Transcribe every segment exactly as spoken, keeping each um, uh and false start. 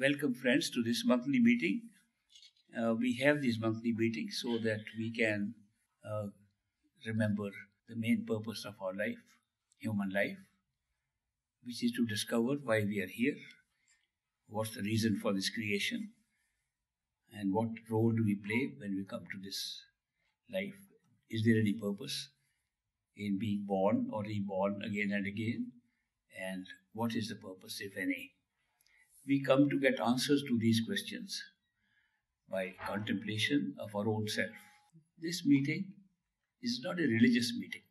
Welcome, friends, to this monthly meeting. Uh, we have these monthly meetings so that we can uh, remember the main purpose of our life, human life, which is to discover why we are here, what's the reason for this creation, and what role do we play when we come to this life. Is there any purpose in being born or reborn again and again? And what is the purpose, if any? We come to get answers to these questions by contemplation of our own self. This meeting is not a religious meeting.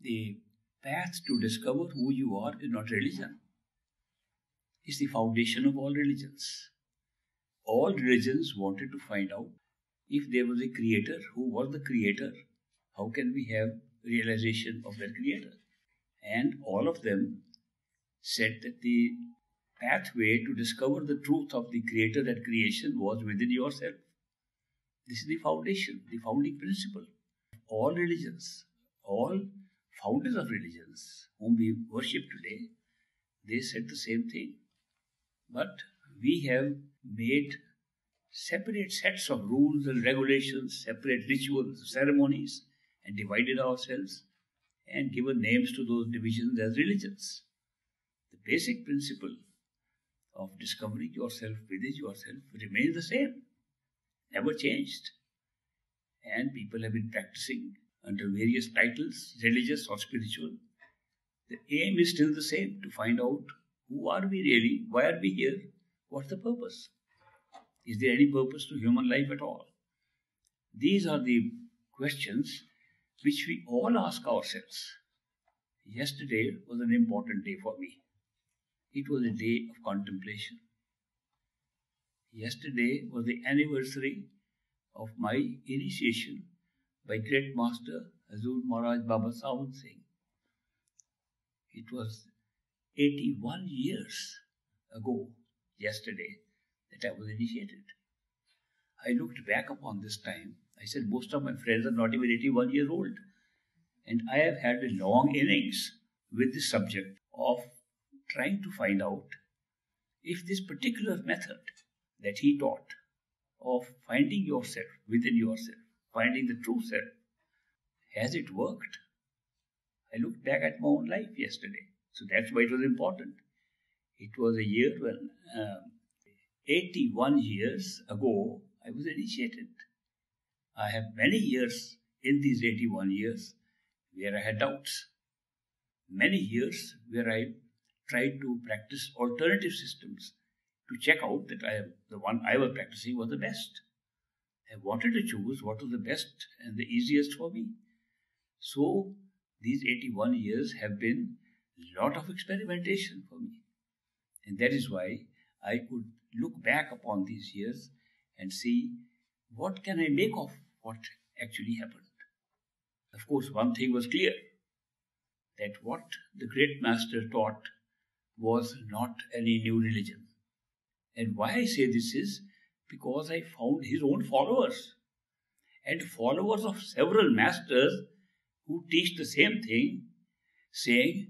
The path to discover who you are is not religion. It's the foundation of all religions. All religions wanted to find out if there was a creator, who was the creator, how can we have realization of that creator? And all of them said that the pathway to discover the truth of the creator and creation was within yourself. This is the foundation, the founding principle. All religions, all founders of religions whom we worship today, they said the same thing. But we have made separate sets of rules and regulations, separate rituals, ceremonies, and divided ourselves and given names to those divisions as religions. The basic principle of discovering yourself within yourself remains the same, never changed. And people have been practicing under various titles, religious or spiritual. The aim is still the same, to find out who are we really, why are we here, what's the purpose? Is there any purpose to human life at all? These are the questions which we all ask ourselves. Yesterday was an important day for me. It was a day of contemplation. Yesterday was the anniversary of my initiation by Great Master Hazur Maharaj Baba Sawan Singh. It was eighty-one years ago, yesterday, that I was initiated. I looked back upon this time. I said, most of my friends are not even eighty-one years old. And I have had a long innings with this subject of trying to find out if this particular method that he taught of finding yourself within yourself, finding the true self, has it worked? I looked back at my own life yesterday. So that's why it was important. It was a year when um, eighty-one years ago I was initiated. I have many years in these eighty-one years where I had doubts. Many years where I tried to practice alternative systems to check out that I the one I was practicing was the best. I wanted to choose what was the best and the easiest for me. So these eighty-one years have been a lot of experimentation for me. And that is why I could look back upon these years and see what can I make of what actually happened. Of course, one thing was clear, that what the great master taught was not any new religion. And why I say this is because I found his own followers, and followers of several masters who teach the same thing, saying,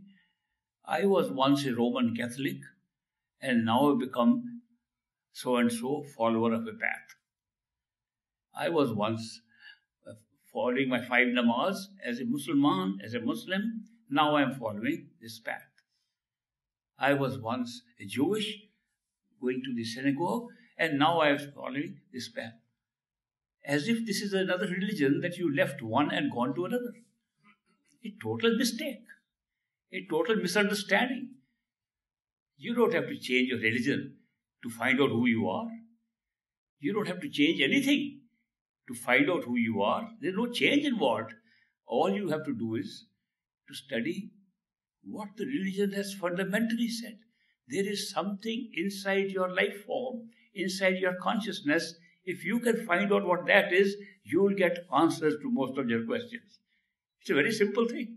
I was once a Roman Catholic and now I've become so-and-so follower of a path. I was once following my five namaz as a Muslim, as a Muslim, now I am following this path. I was once a Jewish, going to the synagogue, and now I am following this path. As if this is another religion that you left one and gone to another. A total mistake. A total misunderstanding. You don't have to change your religion to find out who you are. You don't have to change anything to find out who you are. There's no change involved. All you have to do is to study what the religion has fundamentally said. There is something inside your life form, inside your consciousness. If you can find out what that is, you will get answers to most of your questions. It's a very simple thing.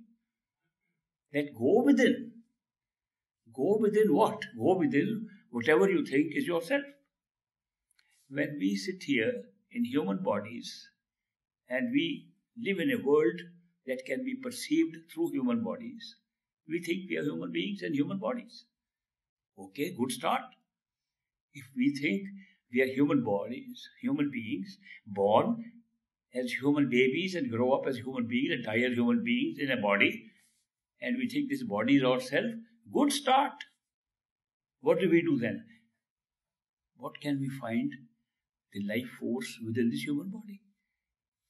That go within. Go within what? Go within whatever you think is yourself. When we sit here in human bodies and we live in a world that can be perceived through human bodies, we think we are human beings and human bodies. Okay, good start. If we think we are human bodies, human beings, born as human babies and grow up as human beings and die as human beings in a body, and we think this body is ourself, good start. What do we do then? What can we find the life force within this human body?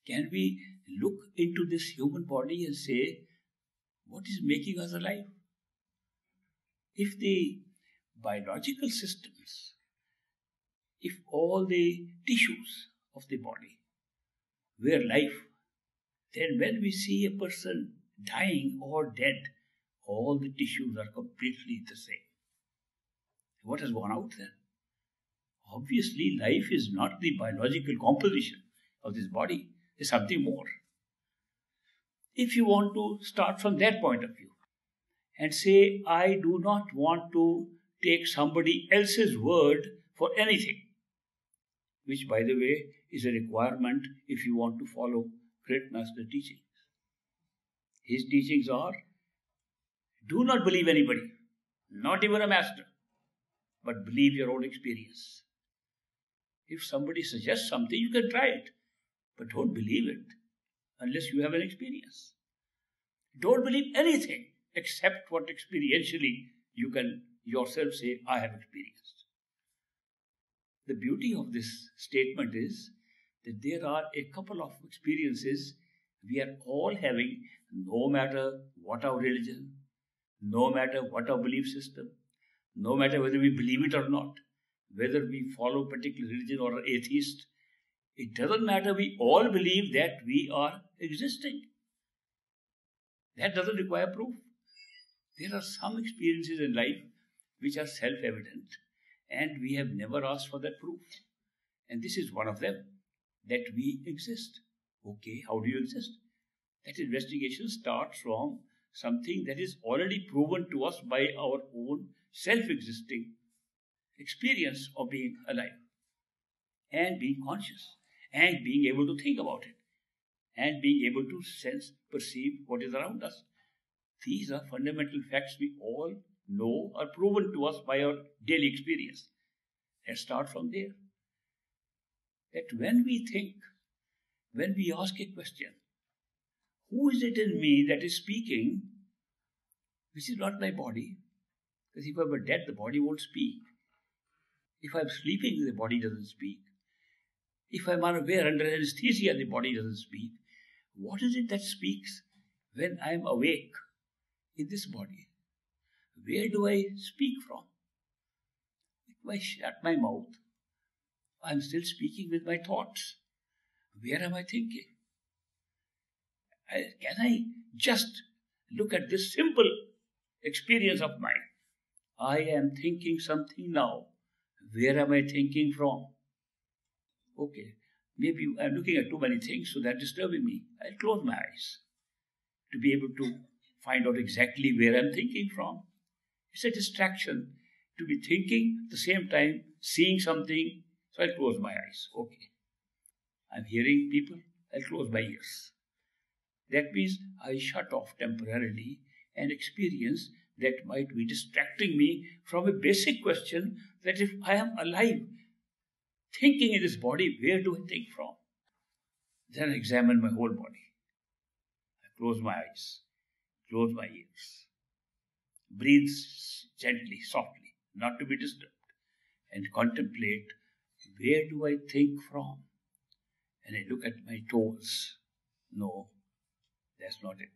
Can we look into this human body and say, what is making us alive? If the biological systems, if all the tissues of the body were life, then when we see a person dying or dead, all the tissues are completely the same. What has gone out then? Obviously, life is not the biological composition of this body. It's something more. If you want to start from that point of view and say, I do not want to take somebody else's word for anything, which, by the way, is a requirement if you want to follow great master teachings. His teachings are, do not believe anybody, not even a master, but believe your own experience. If somebody suggests something, you can try it, but don't believe it unless you have an experience. Don't believe anything except what experientially you can yourself say, I have experienced. The beauty of this statement is that there are a couple of experiences we are all having, no matter what our religion, no matter what our belief system, no matter whether we believe it or not, whether we follow a particular religion or are atheist, it doesn't matter, we all believe that we are existing. That doesn't require proof. There are some experiences in life which are self-evident, and we have never asked for that proof. And this is one of them, that we exist. Okay, how do you exist? That investigation starts from something that is already proven to us by our own self-existing experience of being alive and being conscious and being able to think about it and being able to sense, perceive what is around us. These are fundamental facts we all know are proven to us by our daily experience. Let's start from there. That when we think, when we ask a question, who is it in me that is speaking, which is not my body? Because if I were dead, the body won't speak. If I'm sleeping, the body doesn't speak. If I'm unaware under anesthesia, the body doesn't speak. What is it that speaks when I'm awake in this body? Where do I speak from? If I shut my mouth, I'm still speaking with my thoughts. Where am I thinking? I, can I just look at this simple experience of mine? I am thinking something now. Where am I thinking from? Okay, maybe I'm looking at too many things, so that's disturbing me. I'll close my eyes to be able to find out exactly where I'm thinking from. It's a distraction to be thinking at the same time, seeing something, so I'll close my eyes. Okay, I'm hearing people, I'll close my ears. That means I shut off temporarily an experience that might be distracting me from a basic question that if I am alive, thinking in this body, where do I think from? Then I examine my whole body. I close my eyes, close my ears, breathe gently, softly, not to be disturbed, and contemplate, where do I think from? And I look at my toes. No, that's not it.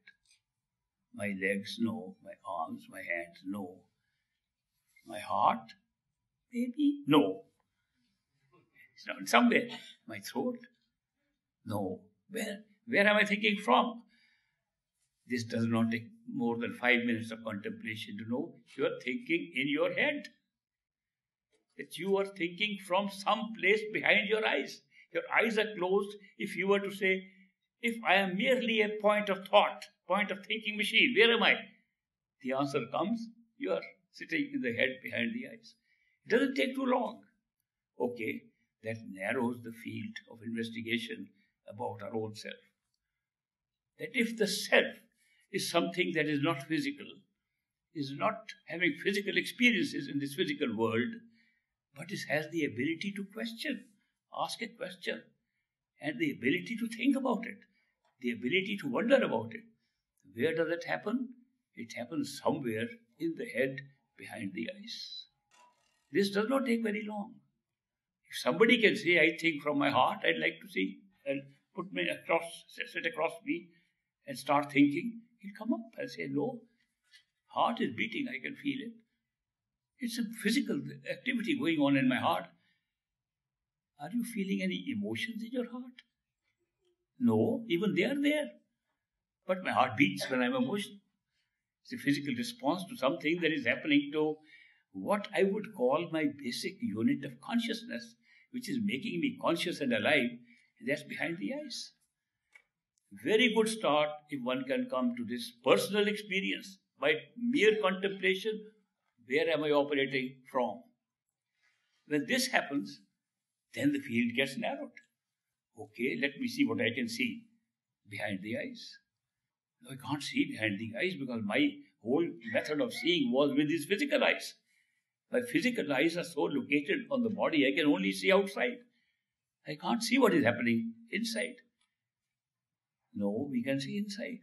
My legs, no. My arms, my hands, no. My heart, maybe, no. It's not somewhere. My throat, no. Where, where am I thinking from? This does not take more than five minutes of contemplation to know you are thinking in your head. That you are thinking from some place behind your eyes. Your eyes are closed. If you were to say, if I am merely a point of thought, point of thinking machine, where am I? The answer comes, you are sitting in the head behind the eyes. It doesn't take too long. Okay, that narrows the field of investigation about our own self. That if the self is something that is not physical, is not having physical experiences in this physical world, but it has the ability to question, ask a question, and the ability to think about it, the ability to wonder about it. Where does it happen? It happens somewhere in the head, behind the eyes. This does not take very long. If somebody can say, I think from my heart, I'd like to see, and put me across, sit across me and start thinking, he'll come up and say, no, heart is beating, I can feel it. It's a physical activity going on in my heart. Are you feeling any emotions in your heart? No, even they are there. But my heart beats when I'm emotional. It's a physical response to something that is happening to what I would call my basic unit of consciousness, which is making me conscious and alive, and that's behind the eyes. Very good start if one can come to this personal experience by mere contemplation. Where am I operating from? When this happens, then the field gets narrowed. Okay, let me see what I can see behind the eyes. No, I can't see behind the eyes because my whole method of seeing was with these physical eyes. My physical eyes are so located on the body, I can only see outside. I can't see what is happening inside. No, we can see inside.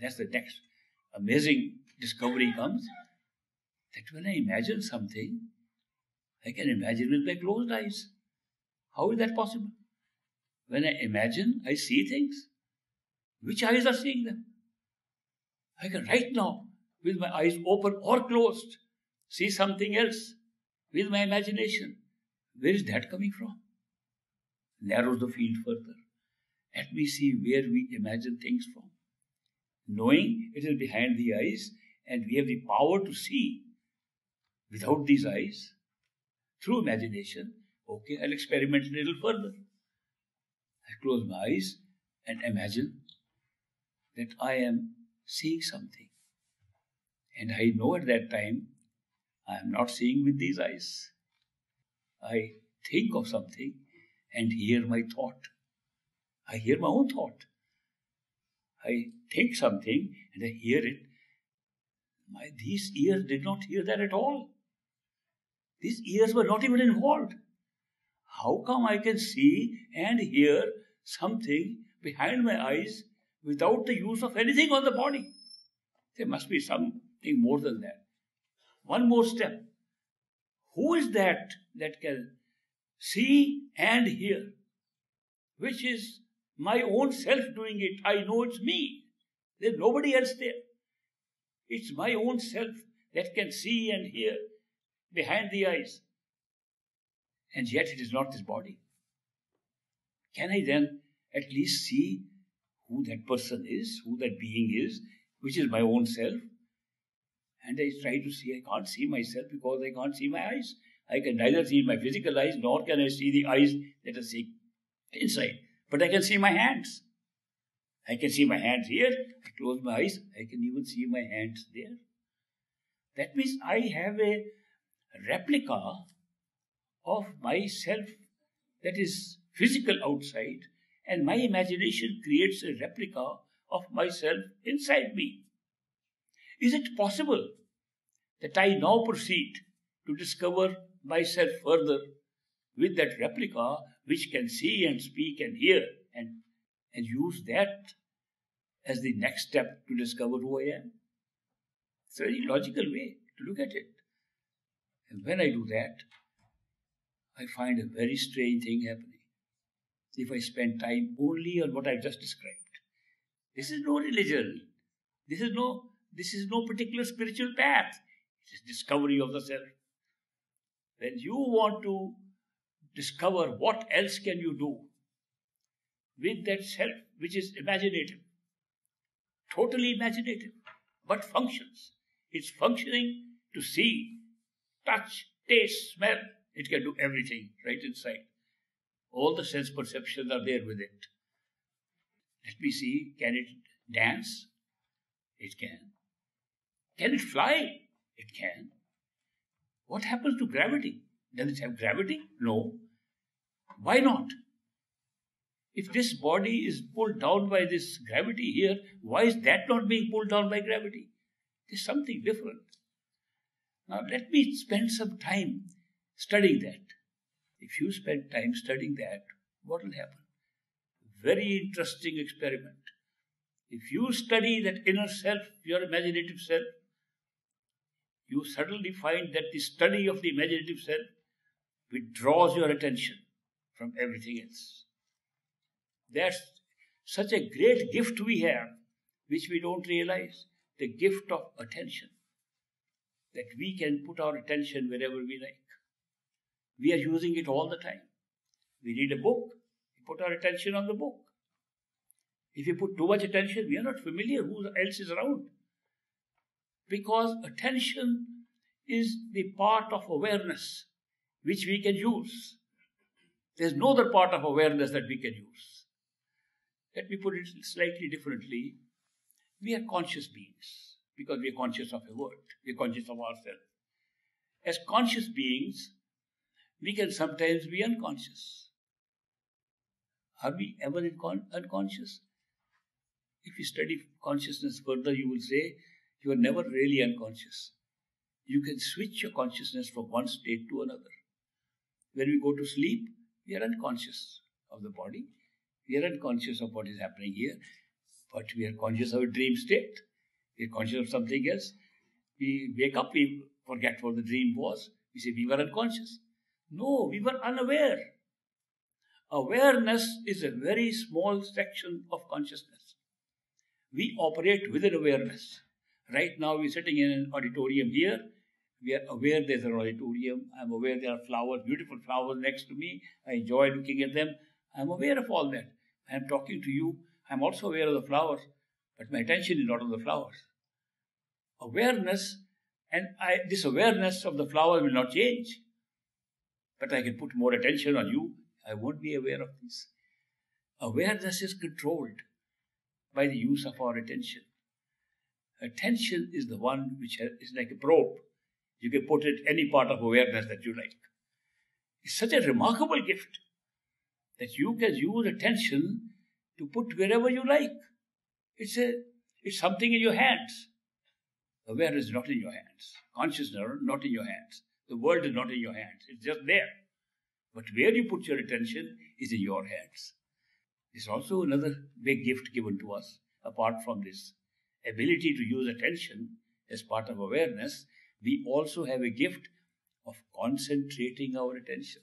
That's the next amazing discovery comes, that when I imagine something, I can imagine with my closed eyes. How is that possible? When I imagine, I see things. Which eyes are seeing them? I can right now, with my eyes open or closed, see something else with my imagination. Where is that coming from? Narrows the field further. Let me see where we imagine things from. Knowing it is behind the eyes and we have the power to see without these eyes, through imagination, okay, I'll experiment a little further. I close my eyes and imagine that I am seeing something. And I know at that time, I am not seeing with these eyes. I think of something and hear my thought. I hear my own thought. I think something and I hear it. My, these ears did not hear that at all. These ears were not even involved. How come I can see and hear something behind my eyes without the use of anything on the body? There must be something more than that. One more step. Who is that that can see and hear? Which is my own self doing it. I know it's me. There's nobody else there. It's my own self that can see and hear behind the eyes. And yet it is not this body. Can I then at least see who that person is, who that being is, which is my own self? And I try to see. I can't see myself because I can't see my eyes. I can neither see my physical eyes, nor can I see the eyes that are seeing inside. But I can see my hands. I can see my hands here. I close my eyes. I can even see my hands there. That means I have a replica of myself that is physical outside, and my imagination creates a replica of myself inside me. Is it possible that I now proceed to discover myself further with that replica which can see and speak and hear, and, and use that as the next step to discover who I am? It's a very logical way to look at it. And when I do that, I find a very strange thing happening. If I spend time only on what I've just described. This is no religion. This is no, this is no particular spiritual path. It is discovery of the self. When you want to discover what else can you do with that self which is imaginative, totally imaginative, but functions. It's functioning to see, touch, taste, smell. It can do everything right inside. All the sense perceptions are there with it. Let me see, can it dance? It can. Can it fly? It can. What happens to gravity? Does it have gravity? No. Why not? If this body is pulled down by this gravity here, why is that not being pulled down by gravity? There's something different. Now let me spend some time Study that. If you spend time studying that, what will happen? Very interesting experiment. If you study that inner self, your imaginative self, you suddenly find that the study of the imaginative self withdraws your attention from everything else. That's such a great gift we have, which we don't realize, the gift of attention, that we can put our attention wherever we like. We are using it all the time. We read a book, we put our attention on the book. If you put too much attention, we are not familiar who else is around. Because attention is the part of awareness which we can use. There's no other part of awareness that we can use. Let me put it slightly differently. We are conscious beings because we are conscious of a world. We are conscious of ourselves. As conscious beings, we can sometimes be unconscious. Are we ever unconscious? If you study consciousness further, you will say you are never really unconscious. You can switch your consciousness from one state to another. When we go to sleep, we are unconscious of the body. We are unconscious of what is happening here. But we are conscious of a dream state. We are conscious of something else. We wake up, we forget what the dream was. We say we were unconscious. No, we were unaware. Awareness is a very small section of consciousness. We operate within awareness. Right now we're sitting in an auditorium here. We are aware there's an auditorium. I'm aware there are flowers, beautiful flowers next to me. I enjoy looking at them. I'm aware of all that. I'm talking to you. I'm also aware of the flowers, but my attention is not on the flowers. Awareness, and I, this awareness of the flower will not change. But I can put more attention on you. I won't be aware of this. Awareness is controlled by the use of our attention. Attention is the one which is like a probe. You can put it any part of awareness that you like. It's such a remarkable gift that you can use attention to put wherever you like. It's a, it's something in your hands. Awareness is not in your hands. Consciousness is not in your hands. The world is not in your hands. It's just there. But where you put your attention is in your hands. It's also another big gift given to us, apart from this ability to use attention as part of awareness. We also have a gift of concentrating our attention.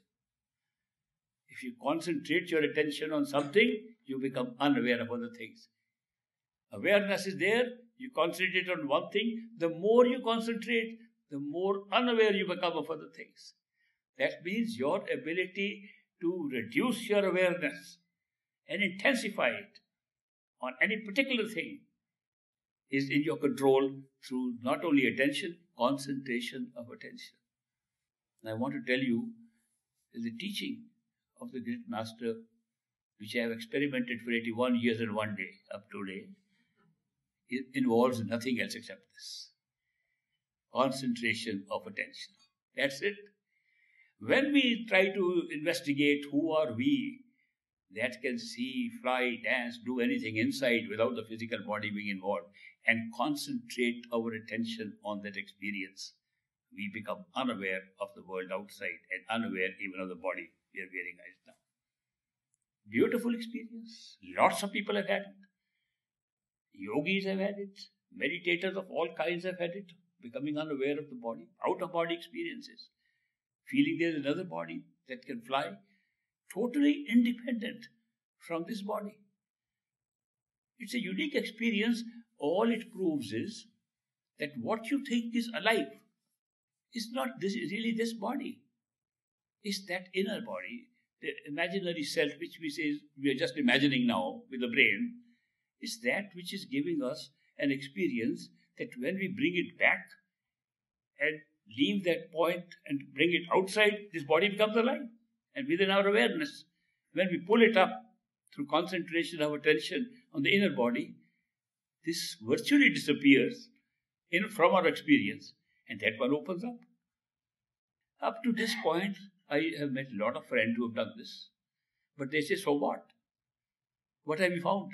If you concentrate your attention on something, you become unaware of other things. Awareness is there. You concentrate on one thing. The more you concentrate, the more unaware you become of other things. That means your ability to reduce your awareness and intensify it on any particular thing is in your control through not only attention, concentration of attention. And I want to tell you the teaching of the great master, which I have experimented for eighty-one years and one day up to today, it involves nothing else except this. Concentration of attention. That's it. When we try to investigate who are we that can see, fly, dance, do anything inside without the physical body being involved and concentrate our attention on that experience, we become unaware of the world outside and unaware even of the body we are wearing right now. Beautiful experience. Lots of people have had it. Yogis have had it. Meditators of all kinds have had it. Becoming unaware of the body, out-of-body experiences, feeling there is another body that can fly, totally independent from this body. It's a unique experience. All it proves is that what you think is alive is not this, really this body. It's that inner body, the imaginary self, which we say we are just imagining now with the brain. It's that which is giving us an experience that when we bring it back and leave that point and bring it outside, this body becomes alive and within our awareness. When we pull it up through concentration of attention on the inner body, this virtually disappears in from our experience and that one opens up. Up to this point, I have met a lot of friends who have done this, but they say, so what? What have you found?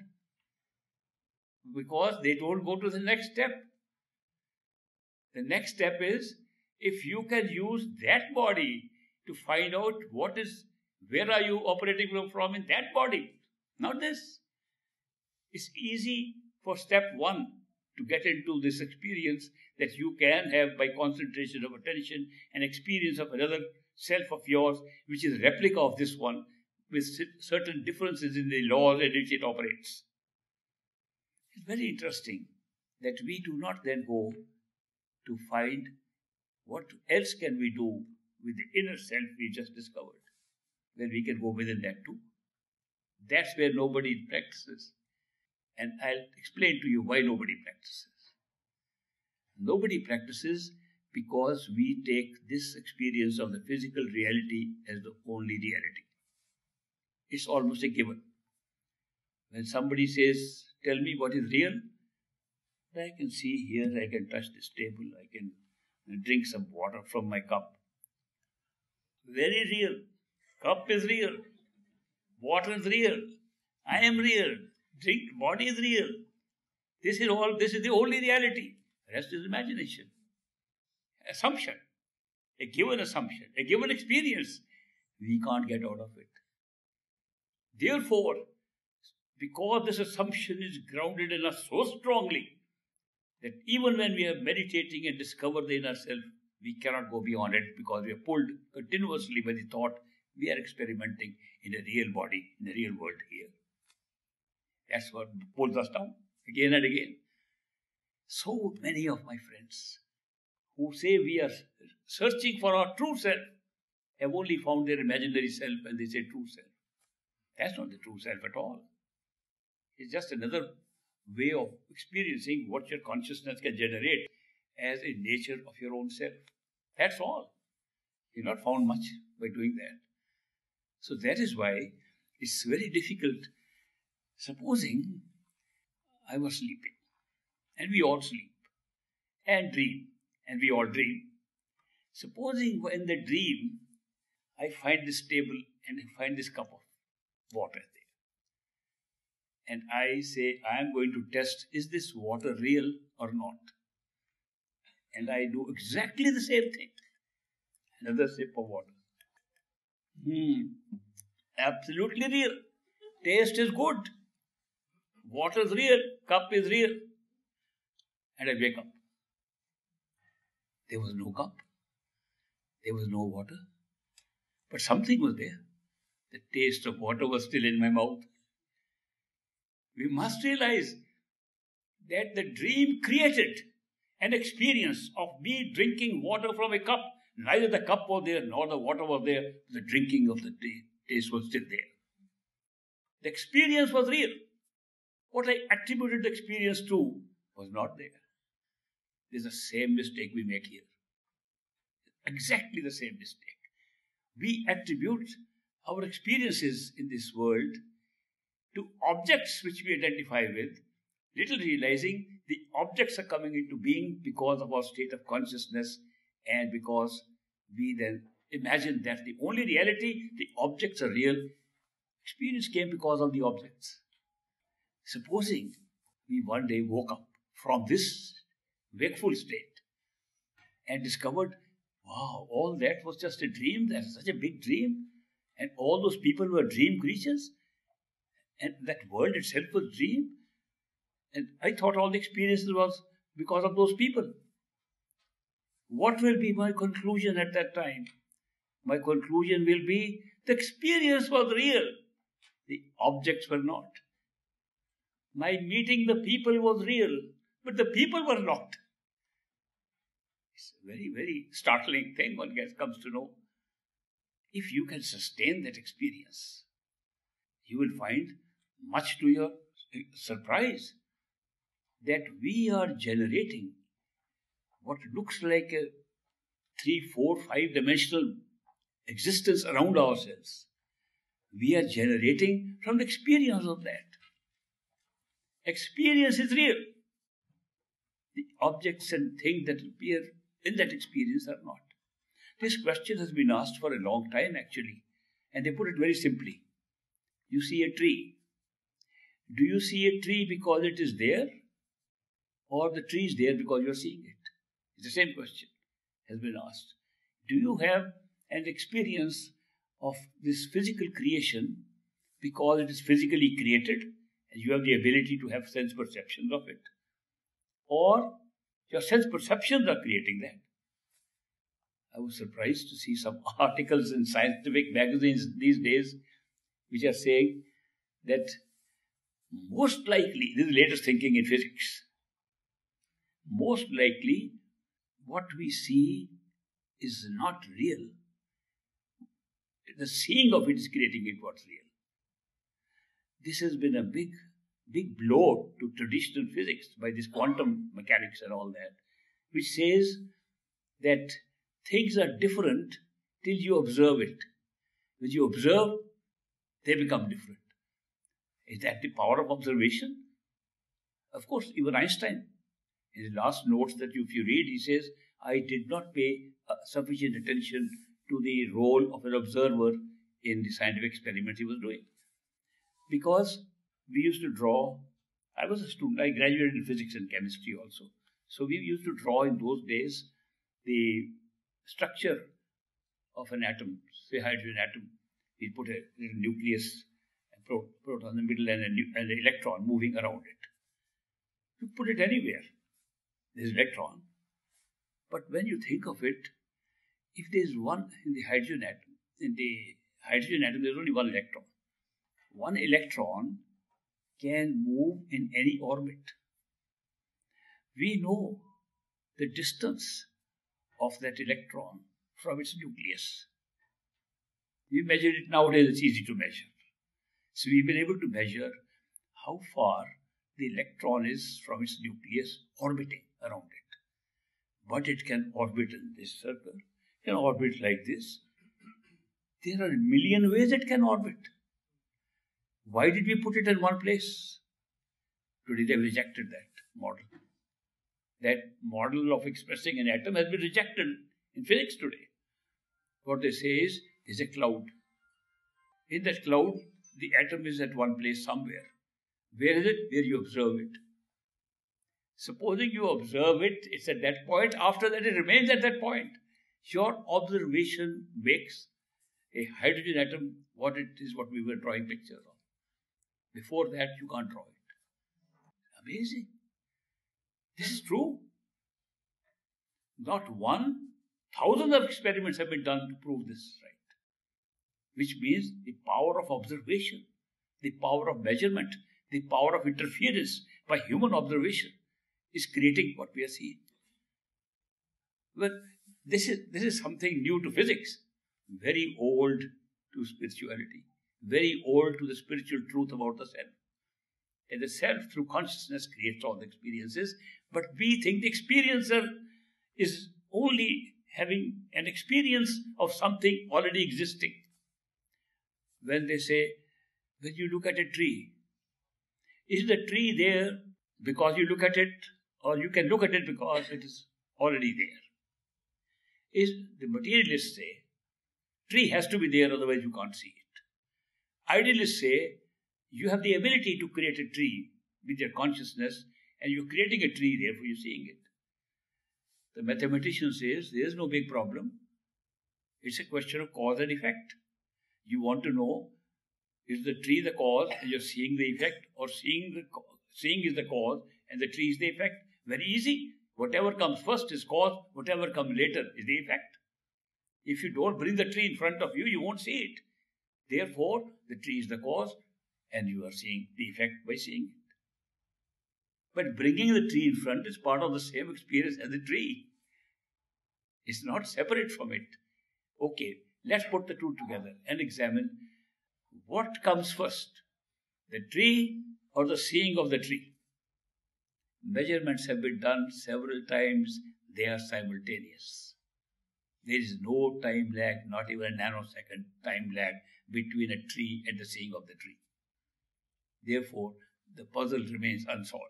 Because they don't go to the next step. The next step is, if you can use that body to find out what is, where are you operating from in that body, not this. It's easy for step one to get into this experience that you can have by concentration of attention, an experience of another self of yours, which is a replica of this one, with certain differences in the laws in which it operates. It's very interesting that we do not then go to find what else can we do with the inner self we just discovered. Then we can go within that too. That's where nobody practices. And I'll explain to you why nobody practices. Nobody practices because we take this experience of the physical reality as the only reality. It's almost a given. When somebody says, tell me what is real, I can see here, I can touch this table, I can drink some water from my cup. Very real. Cup is real. Water is real. I am real. Drink, body is real. This is all, this is the only reality. The rest is imagination. Assumption. A given assumption. A given experience. We can't get out of it. Therefore, because this assumption is grounded in us so strongly that even when we are meditating and discover the inner self, we cannot go beyond it because we are pulled continuously by the thought we are experimenting in a real body, in the real world here. That's what pulls us down again and again. So many of my friends who say we are searching for our true self have only found their imaginary self and they say true self. That's not the true self at all. It's just another way of experiencing what your consciousness can generate as a nature of your own self. That's all. You've not found much by doing that. So that is why it's very difficult. Supposing I was sleeping, and we all sleep, and dream, and we all dream. Supposing in the dream, I find this table and I find this cup of water there. And I say, I am going to test, is this water real or not? And I do exactly the same thing. Another sip of water. Hmm. Absolutely real. Taste is good. Water is real. Cup is real. And I wake up. There was no cup. There was no water. But something was there. The taste of water was still in my mouth. We must realize that the dream created an experience of me drinking water from a cup. Neither the cup was there nor the water was there. The drinking of the taste was still there. The experience was real. What I attributed the experience to was not there. This is the same mistake we make here. Exactly the same mistake. We attribute our experiences in this world to objects which we identify with, little realizing the objects are coming into being because of our state of consciousness and because we then imagine that the only reality, the objects are real. Experience came because of the objects. Supposing we one day woke up from this wakeful state and discovered, wow, all that was just a dream, that's such a big dream. And all those people were dream creatures. And that world itself was dream. And I thought all the experiences was because of those people. What will be my conclusion at that time? My conclusion will be, the experience was real. The objects were not. My meeting the people was real. But the people were not. It's a very, very startling thing one gets comes to know. If you can sustain that experience, you will find, much to your surprise, that we are generating what looks like a three, four, five-dimensional existence around ourselves. We are generating from the experience of that. Experience is real. The objects and things that appear in that experience are not. This question has been asked for a long time actually, and they put it very simply. You see a tree. Do you see a tree because it is there, or the tree is there because you are seeing it? It's the same question has been asked. Do you have and experience of this physical creation, because it is physically created and you have the ability to have sense perceptions of it. Or your sense perceptions are creating that. I was surprised to see some articles in scientific magazines these days which are saying that most likely, this is latest thinking in physics, most likely what we see is not real. The seeing of it is creating it what's real. This has been a big, big blow to traditional physics by this quantum mechanics and all that, which says that things are different till you observe it. When you observe, they become different. Is that the power of observation? Of course, even Einstein, in his last notes that if you read, he says, I did not pay uh, sufficient attention to the role of an observer in the scientific experiments he was doing. Because we used to draw, I was a student, I graduated in physics and chemistry also. So we used to draw in those days the structure of an atom, say hydrogen atom. We put a, a nucleus, a pro, proton in the middle, and a, an electron moving around it. You put it anywhere, there's electron. But when you think of it, if there's one in the hydrogen atom, in the hydrogen atom there's only one electron. One electron can move in any orbit. We know the distance of that electron from its nucleus. We measure it nowadays, it's easy to measure. So we've been able to measure how far the electron is from its nucleus orbiting around it. But it can orbit in this circle, it can orbit like this. There are a million ways it can orbit. Why did we put it in one place? Today they have rejected that model. That model of expressing an atom has been rejected in physics today. What they say is, there's a cloud. In that cloud, the atom is at one place somewhere. Where is it? Where you observe it. Supposing you observe it, it's at that point. After that, it remains at that point. Your observation makes a hydrogen atom what it is, what we were drawing pictures of. Before that, you can't draw it. Amazing. This is true. Not one, thousands of experiments have been done to prove this right. Which means the power of observation, the power of measurement, the power of interference by human observation is creating what we are seeing. Well, this is, this is something new to physics, very old to spirituality, very old to the spiritual truth about the self. And the self through consciousness creates all the experiences, but we think the experiencer is only having an experience of something already existing. When they say, when you look at a tree, is the tree there because you look at it, or you can look at it because it is already there? Is the materialists say, tree has to be there, otherwise you can't see it. Idealists say, you have the ability to create a tree with your consciousness, and you're creating a tree, therefore you're seeing it. The mathematician says, there's no big problem. It's a question of cause and effect. You want to know, is the tree the cause and you're seeing the effect, or seeing the seeing is the cause and the tree is the effect? Very easy. Whatever comes first is cause, whatever comes later is the effect. If you don't bring the tree in front of you, you won't see it. Therefore, the tree is the cause, and you are seeing the effect by seeing it. But bringing the tree in front is part of the same experience as the tree. It's not separate from it. Okay, let's put the two together and examine what comes first, the tree or the seeing of the tree. Measurements have been done several times. They are simultaneous. There is no time lag, not even a nanosecond time lag between a tree and the seeing of the tree. Therefore, the puzzle remains unsolved.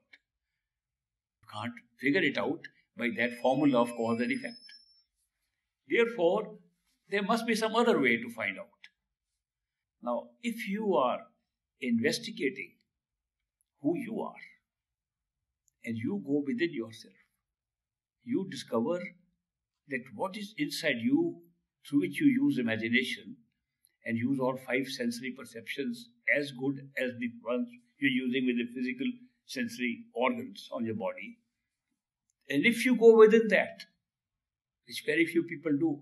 You can't figure it out by that formula of cause and effect. Therefore, there must be some other way to find out. Now, if you are investigating who you are, and you go within yourself, you discover that what is inside you through which you use imagination and use all five sensory perceptions as good as the ones you're using with the physical sensory organs on your body. And if you go within that, which very few people do,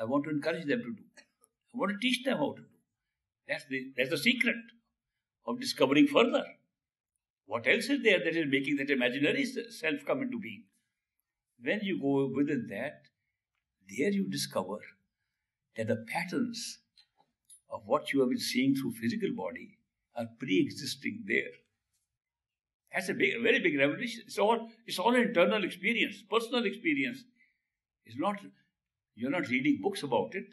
I want to encourage them to do. I want to teach them how to do. That's the, that's the secret of discovering further. What else is there that is making that imaginary self come into being? When you go within that, there you discover that the patterns of what you have been seeing through physical body are pre-existing there. That's a big, a very big revelation. It's all, it's all internal experience, personal experience. It's not, you're not reading books about it.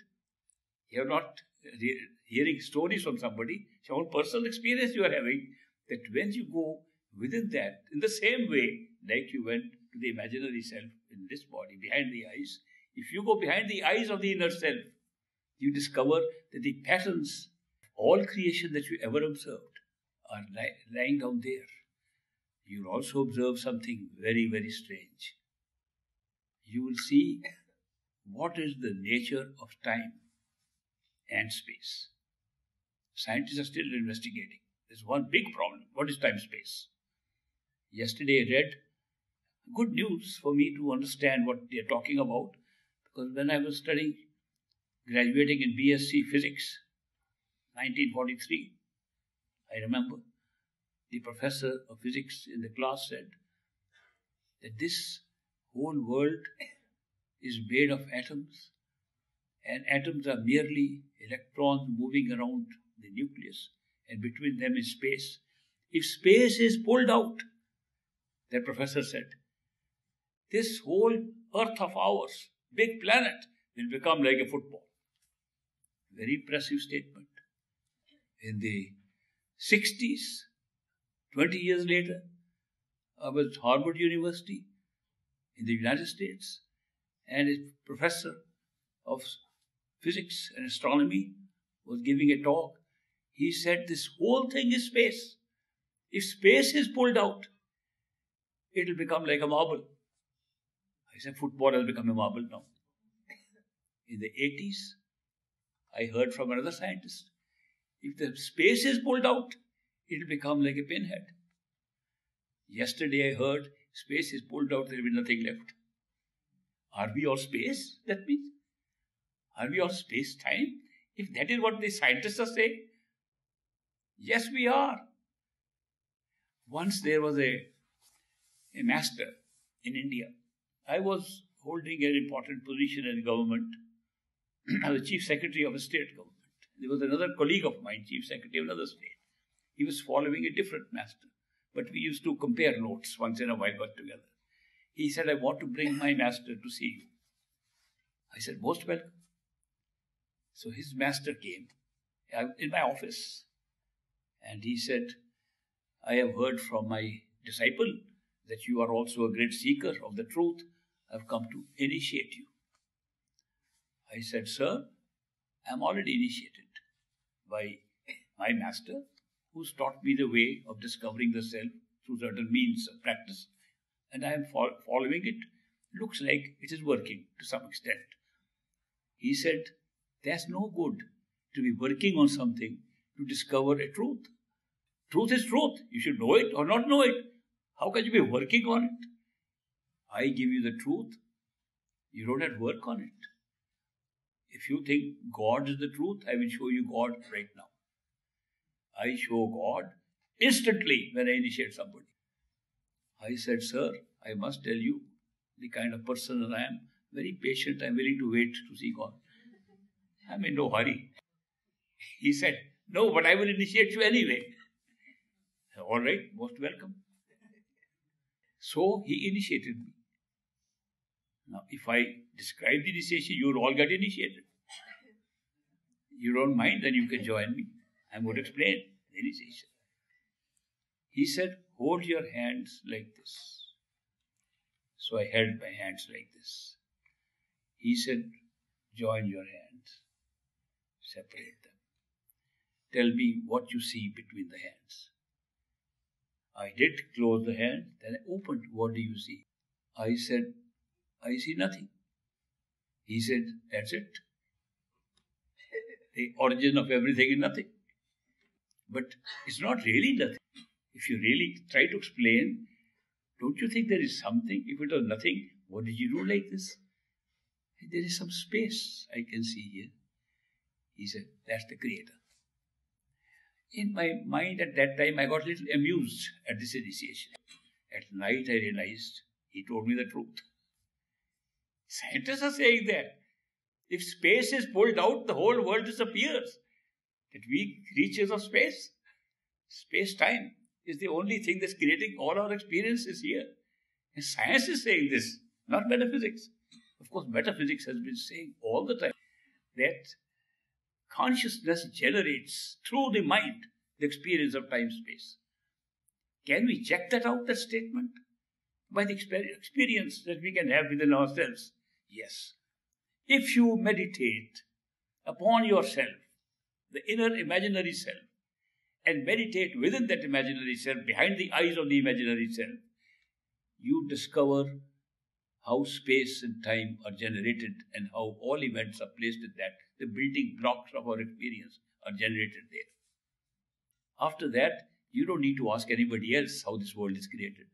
You're not re hearing stories from somebody. It's your own personal experience you are having, that when you go within that, in the same way, like you went to the imaginary self in this body, behind the eyes, if you go behind the eyes of the inner self, you discover that the patterns of all creation that you ever observed are li lying down there. You will also observe something very, very strange. You will see what is the nature of time and space. Scientists are still investigating. There's one big problem. What is time-space? Yesterday I read good news for me to understand what they are talking about, because when I was studying, graduating in B Sc Physics, nineteen forty-three, I remember the professor of physics in the class said that this whole world is made of atoms, and atoms are merely electrons moving around the nucleus, and between them is space. If space is pulled out, the professor said, this whole earth of ours, big planet, will become like a football. Very impressive statement. In the sixties, twenty years later, I was at Harvard University in the United States, and a professor of physics and astronomy was giving a talk. He said this whole thing is space. If space is pulled out, it will become like a marble. I said, football has become a marble now. In the eighties, I heard from another scientist, if the space is pulled out, it will become like a pinhead. Yesterday I heard, space is pulled out, there will be nothing left. Are we all space? That means, are we all space-time? If that is what the scientists are saying, yes, we are. Once there was a, a master in India. I was holding an important position in government. I was chief secretary of a state government. There was another colleague of mine, chief secretary of another state. He was following a different master, but we used to compare notes once in a while, got together. He said, I want to bring my master to see you. I said, most welcome. So his master came in my office and he said, I have heard from my disciple that you are also a great seeker of the truth. I have come to initiate you. I said, sir, I am already initiated by my master, who's taught me the way of discovering the self through certain means of practice. And I am following it. Looks like it is working to some extent. He said, there's no good to be working on something to discover a truth. Truth is truth. You should know it or not know it. How can you be working on it? I give you the truth. You don't have to work on it. If you think God is the truth, I will show you God right now. I show God instantly when I initiate somebody. I said, sir, I must tell you the kind of person that I am. Very patient. I am willing to wait to see God. I am in no hurry. He said, no, but I will initiate you anyway. All right, most welcome. So he initiated me. Now, if I describe the initiation, you will all get initiated. You don't mind, then you can join me. I am going to explain the initiation. He said, hold your hands like this. So I held my hands like this. He said, join your hands. Separate them. Tell me what you see between the hands. I did close the hand, then I opened. What do you see? I said, I see nothing. He said, that's it. the origin of everything is nothing. But it's not really nothing. If you really try to explain, don't you think there is something? If it was nothing, what did you do like this? There is some space I can see here. He said, that's the Creator. In my mind at that time, I got a little amused at this initiation. At night, I realized he told me the truth. Scientists are saying that if space is pulled out, the whole world disappears. That we creatures of space, space-time is the only thing that's creating all our experiences here. And science is saying this, not metaphysics. Of course, metaphysics has been saying all the time that consciousness generates through the mind the experience of time-space. Can we check that out, that statement? By the experience that we can have within ourselves? Yes. If you meditate upon yourself, the inner imaginary self, and meditate within that imaginary self, behind the eyes of the imaginary self, you discover how space and time are generated and how all events are placed in that. The building blocks of our experience are generated there. After that, you don't need to ask anybody else how this world is created.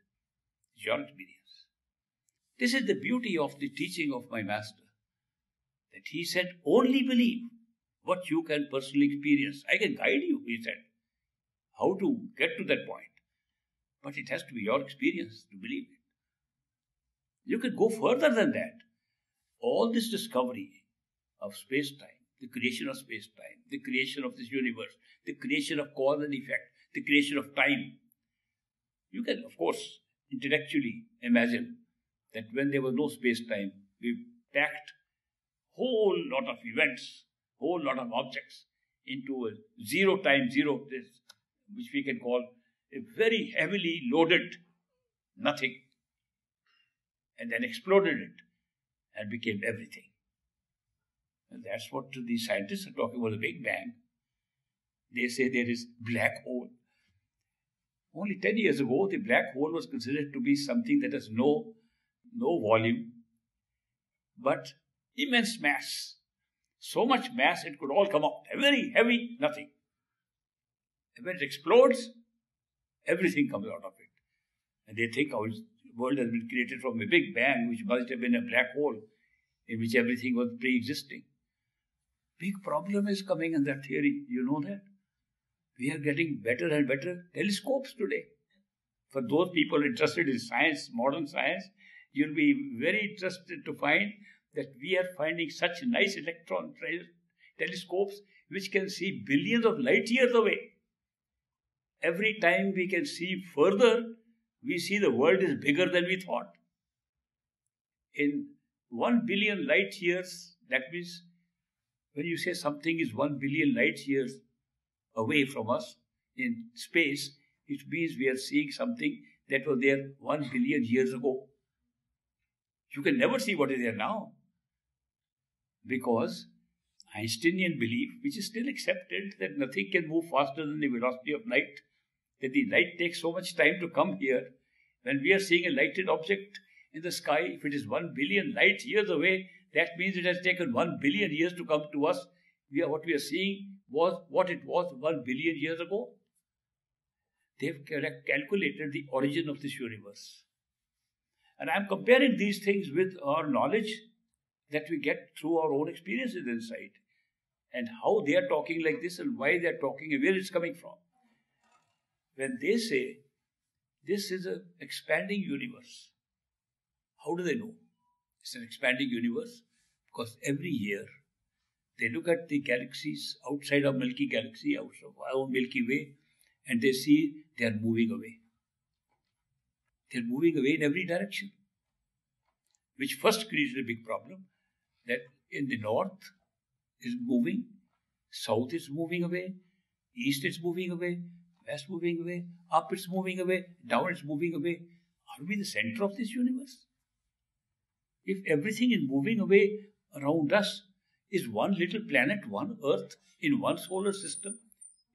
It's your experience. This is the beauty of the teaching of my master, that he said, only believe what you can personally experience. I can guide you, he said, how to get to that point. But it has to be your experience to believe it. You can go further than that. All this discovery of space-time, the creation of space-time, the creation of this universe, the creation of cause and effect, the creation of time. You can, of course, intellectually imagine that when there was no space-time, we packed whole lot of events, whole lot of objects into a zero-time, zero, which we can call a very heavily loaded nothing. And then exploded it and became everything. And that's what the scientists are talking about, the Big Bang. They say there is black hole. Only ten years ago, the black hole was considered to be something that has no, no volume, but immense mass. So much mass, it could all come up. A very heavy nothing. And when it explodes, everything comes out of it. And they think, oh, world has been created from a Big Bang, which must have been a black hole in which everything was pre-existing. Big problem is coming in that theory. You know that? We are getting better and better telescopes today. For those people interested in science, modern science, you'll be very interested to find that we are finding such nice electron telescopes which can see billions of light years away. Every time we can see further, we see the world is bigger than we thought. In one billion light years, that means when you say something is one billion light years away from us in space, it means we are seeing something that was there one billion years ago. You can never see what is there now. Because Einsteinian belief, which is still accepted, that nothing can move faster than the velocity of light, that the light takes so much time to come here. When we are seeing a lighted object in the sky, if it is one billion light years away, that means it has taken one billion years to come to us. We are, what we are seeing was what it was one billion years ago. They have calculated the origin of this universe. And I am comparing these things with our knowledge that we get through our own experiences inside. And how they are talking like this and why they are talking and where it's coming from. When they say, this is an expanding universe, how do they know it's an expanding universe? Because every year, they look at the galaxies outside our Milky Galaxy, outside our Milky Way, and they see they are moving away. They are moving away in every direction, which first created a big problem, that in the north is moving, south is moving away, east is moving away, west moving away, up it's moving away, down it's moving away. Are we the center of this universe? If everything is moving away around us, is one little planet, one Earth, in one solar system,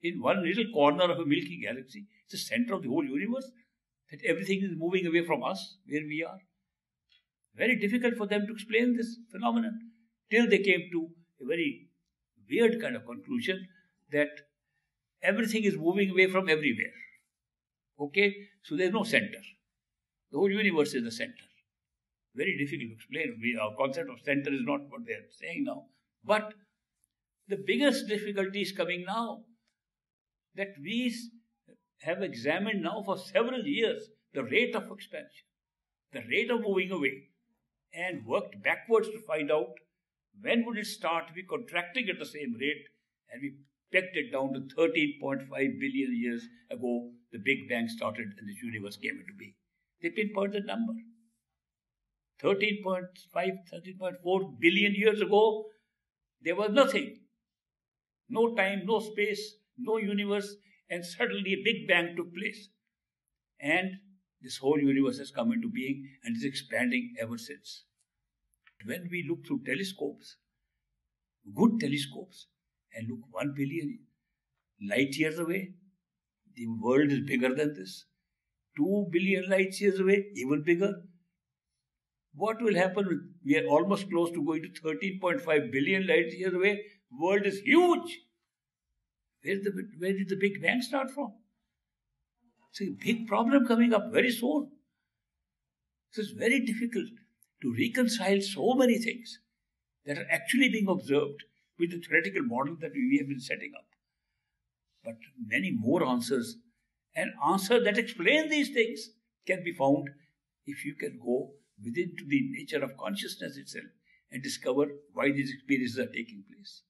in one little corner of a Milky Galaxy, it's the center of the whole universe, that everything is moving away from us, where we are. Very difficult for them to explain this phenomenon, till they came to a very weird kind of conclusion that everything is moving away from everywhere. Okay? So there's no center. The whole universe is the center. Very difficult to explain. We, our concept of center is not what they're saying now. But the biggest difficulty is coming now, that we have examined now for several years the rate of expansion, the rate of moving away, and worked backwards to find out when would it start to be contracting at the same rate, and we pegged it down to thirteen point five billion years ago. The Big Bang started and the universe came into being. They pinpoint the number. thirteen point five, thirteen point four billion years ago, there was nothing. No time, no space, no universe, and suddenly a Big Bang took place. And this whole universe has come into being and is expanding ever since. When we look through telescopes, good telescopes, and look one billion light years away, the world is bigger than this. Two billion light years away, even bigger. What will happen with, we are almost close to going to thirteen point five billion light years away. World is huge. Where, the, where did the Big Bang start from? It's a big problem coming up very soon. So it's very difficult to reconcile so many things that are actually being observed with the theoretical model that we have been setting up. But many more answers, and answers that explain these things, can be found if you can go within to the nature of consciousness itself and discover why these experiences are taking place.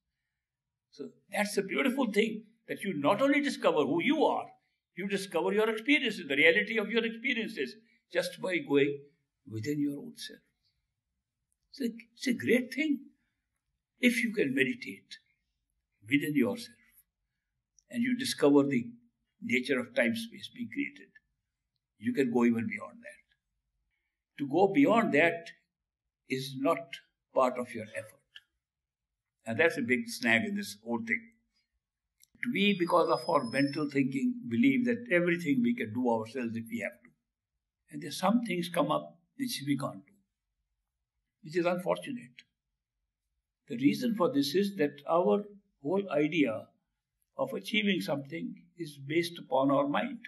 So that's the beautiful thing, that you not only discover who you are, you discover your experiences, the reality of your experiences, just by going within your own self. It's a, it's a great thing if you can meditate within yourself and you discover the nature of time-space being created. You can go even beyond that. To go beyond that is not part of your effort. And that's a big snag in this whole thing. We, because of our mental thinking, believe that everything we can do ourselves if we have to. And there's some things come up which we can't do, which is unfortunate. The reason for this is that our whole idea of achieving something is based upon our mind.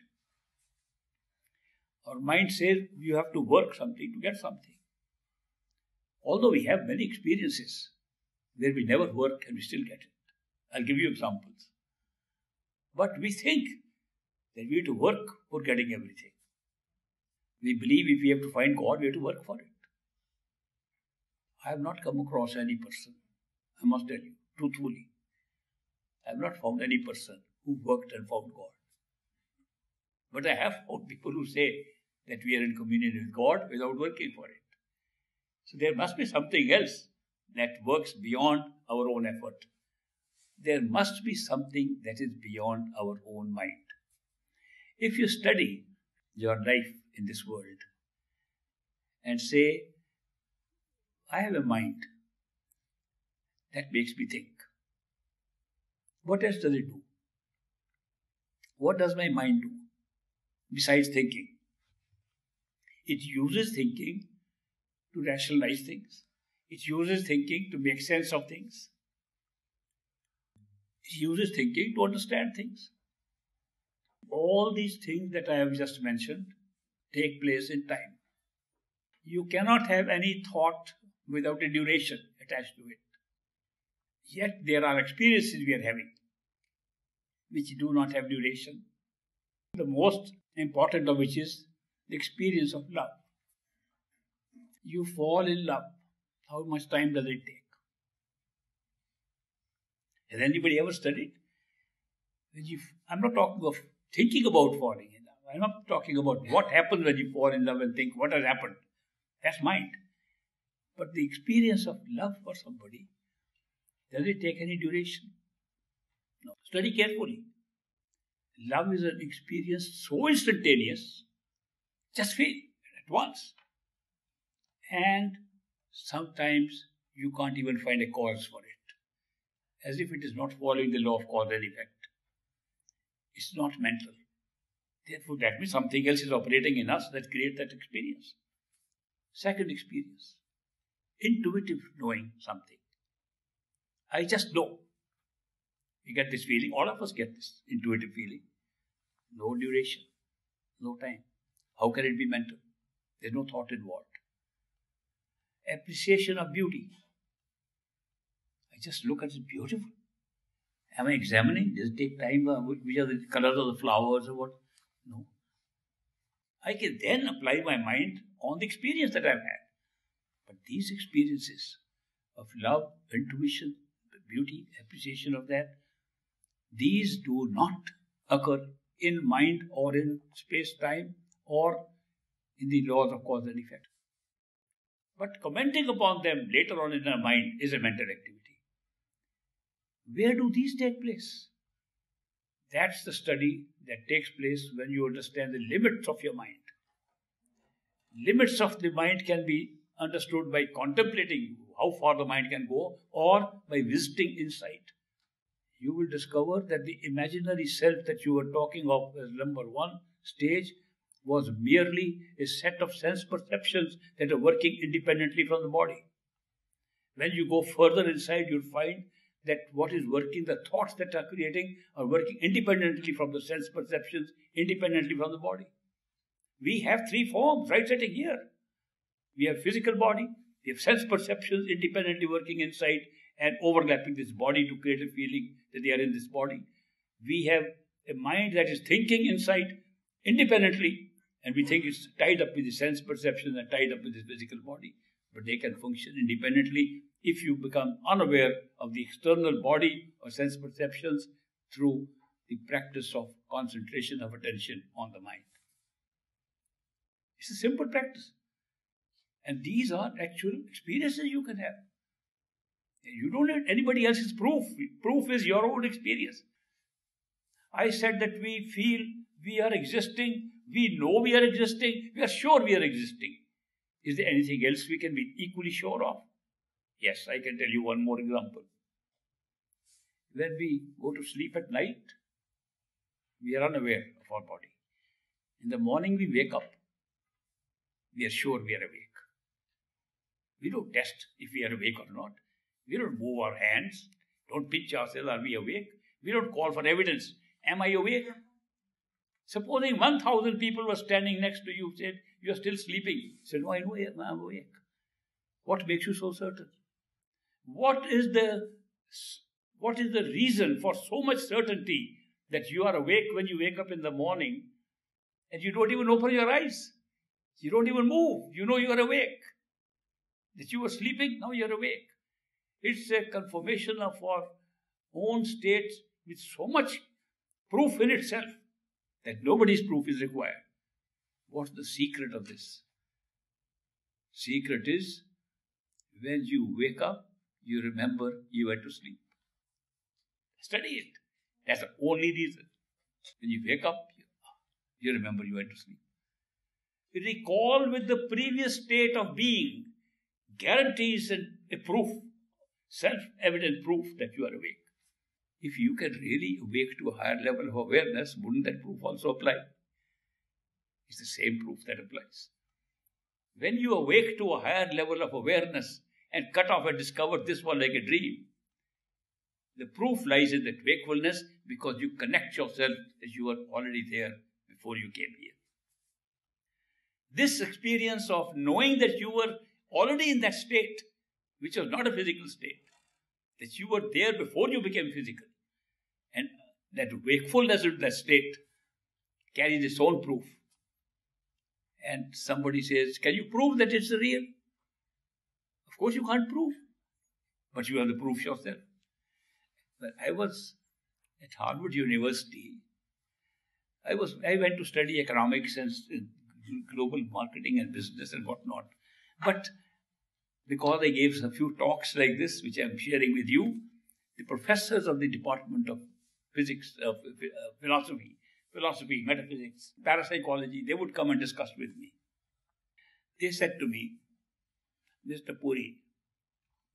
Our mind says you have to work something to get something. Although we have many experiences where we never work and we still get it. I'll give you examples. But we think that we have to work for getting everything. We believe if we have to find God, we have to work for it. I have not come across any person, I must tell you, truthfully. I have not found any person who worked and found God. But I have found people who say that we are in communion with God without working for it. So there must be something else that works beyond our own effort. There must be something that is beyond our own mind. If you study your life in this world and say, I have a mind that makes me think. What else does it do? What does my mind do besides thinking? It uses thinking to rationalize things. It uses thinking to make sense of things. It uses thinking to understand things. All these things that I have just mentioned take place in time. You cannot have any thought without a duration attached to it. Yet there are experiences we are having which do not have duration. The most important of which is the experience of love. You fall in love. How much time does it take? Has anybody ever studied? When you, I'm not talking of thinking about falling in love. I'm not talking about what happens when you fall in love and think what has happened. That's mind. But the experience of love for somebody, does it take any duration? No. Study carefully. Love is an experience so instantaneous, just feel at once. And sometimes you can't even find a cause for it, as if it is not following the law of cause and effect. It's not mental. Therefore, that means something else is operating in us that creates that experience. Second experience, intuitive knowing something. I just know. You get this feeling, all of us get this intuitive feeling. No duration, no time. How can it be mental? There's no thought involved. Appreciation of beauty. I just look at it, beautiful. Am I examining? Does it take time? Which are the colors of the flowers or what? No. I can then apply my mind on the experience that I've had. But these experiences of love, intuition, beauty, appreciation of that, these do not occur in mind or in space-time or in the laws of cause and effect. But commenting upon them later on in our mind is a mental activity. Where do these take place? That's the study that takes place when you understand the limits of your mind. Limits of the mind can be understood by contemplating how far the mind can go or by visiting insight. You will discover that the imaginary self that you were talking of as number one stage was merely a set of sense perceptions that are working independently from the body. When you go further inside, you'll find that what is working, the thoughts that are creating, are working independently from the sense perceptions, independently from the body. We have three forms right sitting here. We have physical body, we have sense perceptions independently working inside and overlapping this body to create a feeling that they are in this body. We have a mind that is thinking inside independently, and we think it's tied up with the sense perceptions and tied up with the physical body. But they can function independently if you become unaware of the external body or sense perceptions through the practice of concentration of attention on the mind. It's a simple practice. And these are actual experiences you can have. You don't need anybody else's proof. Proof is your own experience. I said that we feel we are existing. We know we are existing. We are sure we are existing. Is there anything else we can be equally sure of? Yes, I can tell you one more example. When we go to sleep at night, we are unaware of our body. In the morning we wake up. We are sure we are awake. We don't test if we are awake or not. We don't move our hands. Don't pinch ourselves. Are we awake? We don't call for evidence. Am I awake? Supposing one thousand people were standing next to you, said, you are still sleeping. You said, no, I know I am awake. What makes you so certain? What is the, what is the reason for so much certainty that you are awake when you wake up in the morning and you don't even open your eyes? You don't even move. You know you are awake. That you were sleeping, now you're awake. It's a confirmation of our own state with so much proof in itself that nobody's proof is required. What's the secret of this? Secret is, when you wake up, you remember you went to sleep. Study it. That's the only reason. When you wake up, you remember you went to sleep. Recall with the previous state of being guarantees and a proof, self-evident proof that you are awake. If you can really awake to a higher level of awareness, wouldn't that proof also apply? It's the same proof that applies. When you awake to a higher level of awareness and cut off and discover this one like a dream, the proof lies in that wakefulness because you connect yourself as you were already there before you came here. This experience of knowing that you were already in that state, which was not a physical state, that you were there before you became physical. And that wakefulness of that state carries its own proof. And somebody says, can you prove that it's real? Of course you can't prove, but you have the proof yourself. When I was at Harvard University, I, was, I went to study economics and global marketing and business and whatnot. But because I gave a few talks like this, which I'm sharing with you, the professors of the Department of Physics, uh, Philosophy, Philosophy, Metaphysics, Parapsychology, they would come and discuss with me. They said to me, Mister Puri,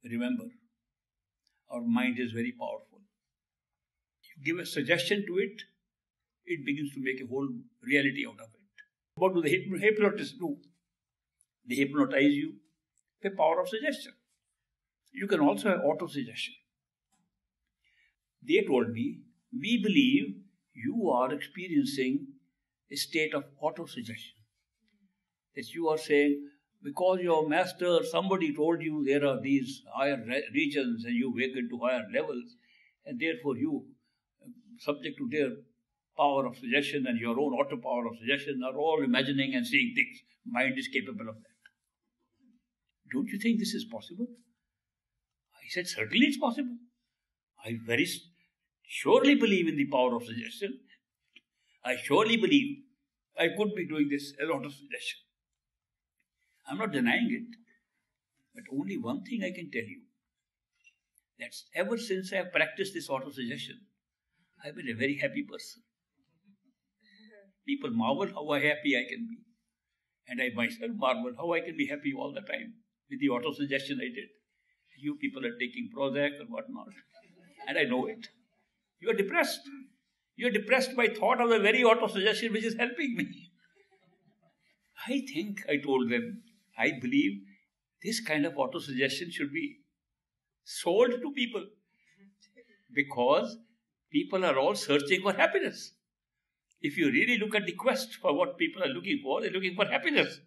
remember, our mind is very powerful. You give a suggestion to it, it begins to make a whole reality out of it. What do the hypnotists do? They hypnotize you with the power of suggestion. You can also have auto-suggestion. They told me, we believe you are experiencing a state of auto-suggestion. That you are saying, because your master, somebody told you there are these higher regions and you awaken to higher levels, and therefore you, subject to their power of suggestion and your own auto power of suggestion, are all imagining and seeing things. Mind is capable of that. Don't you think this is possible? I said, certainly it's possible. I very surely believe in the power of suggestion. I surely believe I could be doing this, a lot of suggestion. I'm not denying it. But only one thing I can tell you. That ever since I have practiced this auto-suggestion, I've been a very happy person. People marvel how happy I can be. And I myself marvel how I can be happy all the time with the auto-suggestion I did. You people are taking Prozac or whatnot. And I know it. You are depressed. You are depressed by thought of the very auto-suggestion which is helping me. I think, I told them, I believe this kind of auto-suggestion should be sold to people. Because people are all searching for happiness. If you really look at the quest for what people are looking for, they're looking for happiness.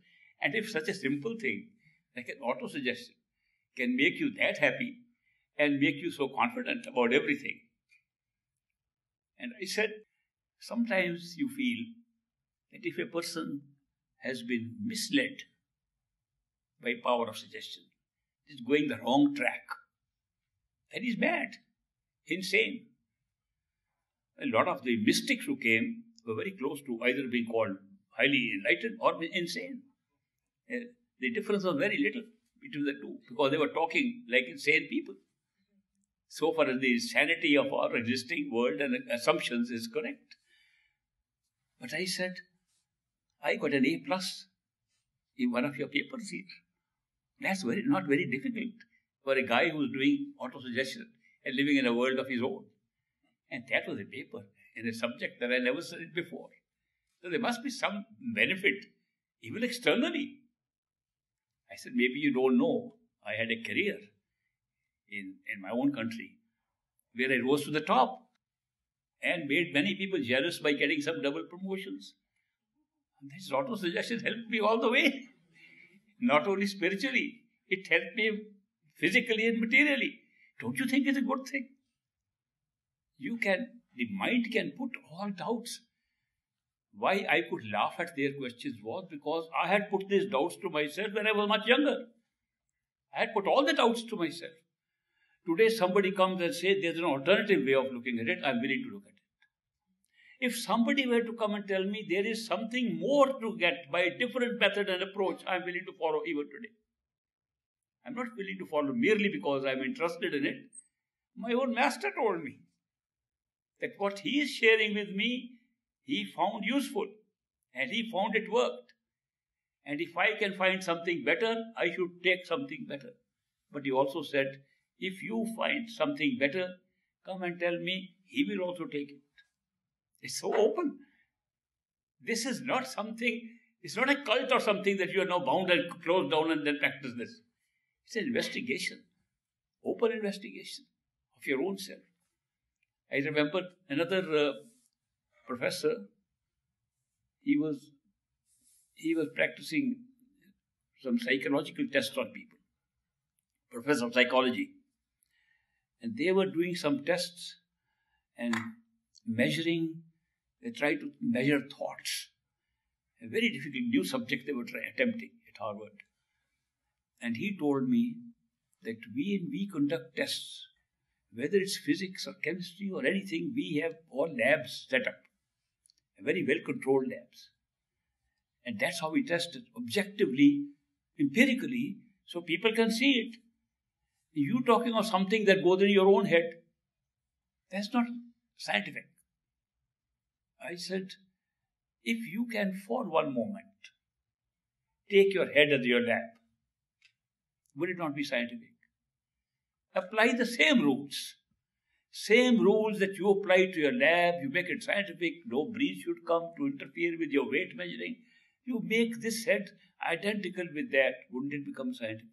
And if such a simple thing, like an auto-suggestion, can make you that happy and make you so confident about everything. And I said, sometimes you feel that if a person has been misled by power of suggestion, is going the wrong track, that is bad, insane. A lot of the mystics who came were very close to either being called highly enlightened or insane. The difference was very little between the two, because they were talking like insane people. So far as the sanity of our existing world and assumptions is correct. But I said, I got an A plus in one of your papers here. That's very, not very difficult for a guy who's doing auto-suggestion and living in a world of his own. And that was a paper in a subject that I never studied before. So there must be some benefit, even externally. I said, maybe you don't know, I had a career in, in my own country where I rose to the top and made many people jealous by getting some double promotions. And this auto-suggestion helped me all the way. Not only spiritually, it helped me physically and materially. Don't you think it's a good thing? You can, the mind can put all doubts. Why I could laugh at their questions was because I had put these doubts to myself when I was much younger. I had put all the doubts to myself. Today somebody comes and says there's an alternative way of looking at it, I'm willing to look at it. If somebody were to come and tell me there is something more to get by a different method and approach, I'm willing to follow even today. I'm not willing to follow merely because I'm interested in it. My own master told me that what he is sharing with me, he found useful and he found it worked. And if I can find something better, I should take something better. But he also said, if you find something better, come and tell me, he will also take it. It's so open. This is not something, it's not a cult or something that you are now bound and closed down and then practice this. It's an investigation, open investigation of your own self. I remember another uh, professor, he was, he was practicing some psychological tests on people, professor of psychology. And they were doing some tests and measuring, they tried to measure thoughts. A very difficult new subject they were try, attempting at Harvard. And he told me that we and we conduct tests, whether it's physics or chemistry or anything, we have all labs set up, very well-controlled labs. And that's how we test it objectively, empirically, so people can see it. You talking of something that goes in your own head, that's not scientific. I said, if you can for one moment take your head as your lap, would it not be scientific? Apply the same rules. Same rules that you apply to your lab, you make it scientific, no breeze should come to interfere with your weight measuring. You make this head identical with that, wouldn't it become scientific?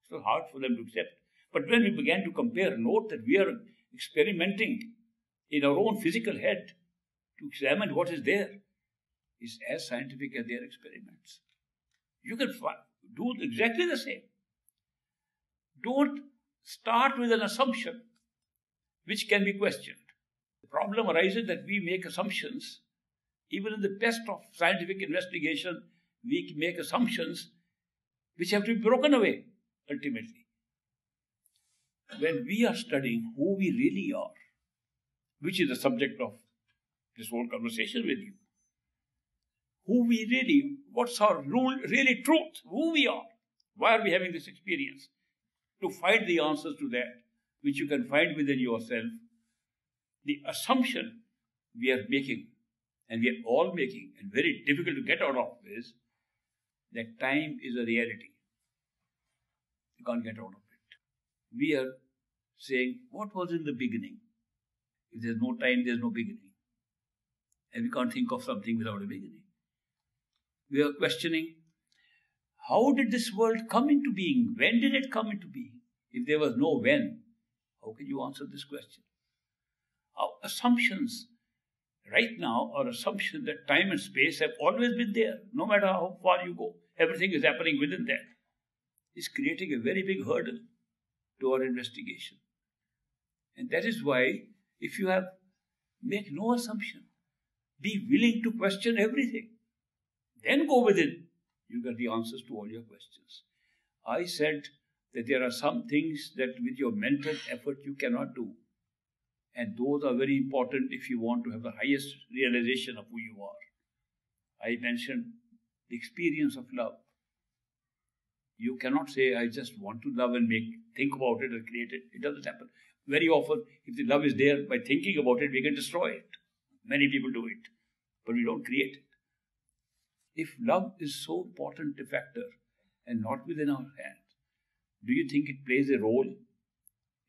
It's so hard for them to accept. But when we began to compare, note that we are experimenting in our own physical head to examine what is there is as scientific as their experiments. You can do exactly the same. Don't start with an assumption which can be questioned. The problem arises that we make assumptions. Even in the best of scientific investigation, we make assumptions which have to be broken away, ultimately. When we are studying who we really are, which is the subject of this whole conversation with you, who we really, what's our really truth, who we are, why are we having this experience? To find the answers to that, which you can find within yourself, the assumption we are making, and we are all making, and very difficult to get out of, is that time is a reality. You can't get out of it. We are saying, what was in the beginning? If there's no time, there's no beginning. And we can't think of something without a beginning. We are questioning, how did this world come into being? When did it come into being? If there was no when, how can you answer this question? Our assumptions right now are assumptions that time and space have always been there. No matter how far you go, everything is happening within that. It's creating a very big hurdle to our investigation. And that is why, if you have, make no assumption. Be willing to question everything. Then go within. You get the answers to all your questions. I said that there are some things that with your mental effort you cannot do. And those are very important if you want to have the highest realization of who you are. I mentioned the experience of love. You cannot say, I just want to love and make think about it and create it. It doesn't happen. Very often, if the love is there, by thinking about it, we can destroy it. Many people do it, but we don't create it. If love is so important a factor and not within our hand, do you think it plays a role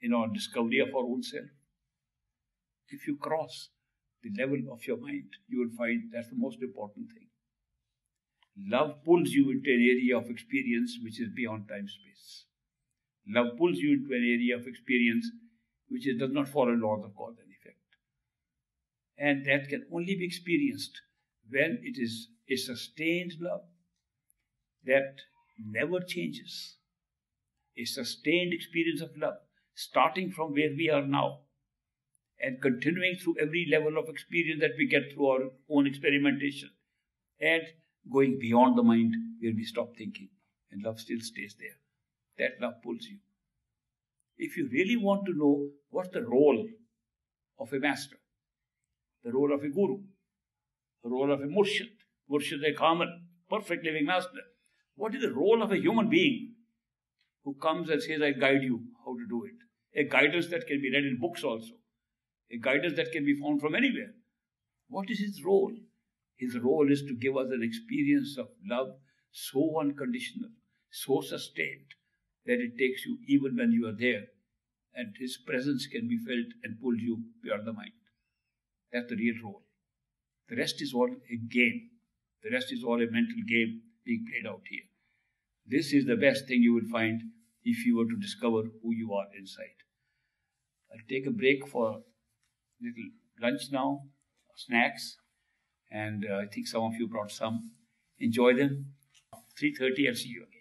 in our discovery of our own self? If you cross the level of your mind, you will find that's the most important thing. Love pulls you into an area of experience which is beyond time-space. Love pulls you into an area of experience which is, does not follow laws of cause and effect. And that can only be experienced when it is a sustained love that never changes. A sustained experience of love, starting from where we are now and continuing through every level of experience that we get through our own experimentation and going beyond the mind where we stop thinking and love still stays there. That love pulls you. If you really want to know what's the role of a master, the role of a guru, the role of a murshid, Murshid a Kamal, perfect living master. What is the role of a human being who comes and says, I guide you how to do it? A guidance that can be read in books also. A guidance that can be found from anywhere. What is his role? His role is to give us an experience of love so unconditional, so sustained, that it takes you even when you are there, and his presence can be felt and pulls you beyond the mind. That's the real role. The rest is all a game. The rest is all a mental game being played out here. This is the best thing you will find if you were to discover who you are inside. I'll take a break for a little lunch now, snacks, and uh, I think some of you brought some. Enjoy them. three thirty, I'll see you again.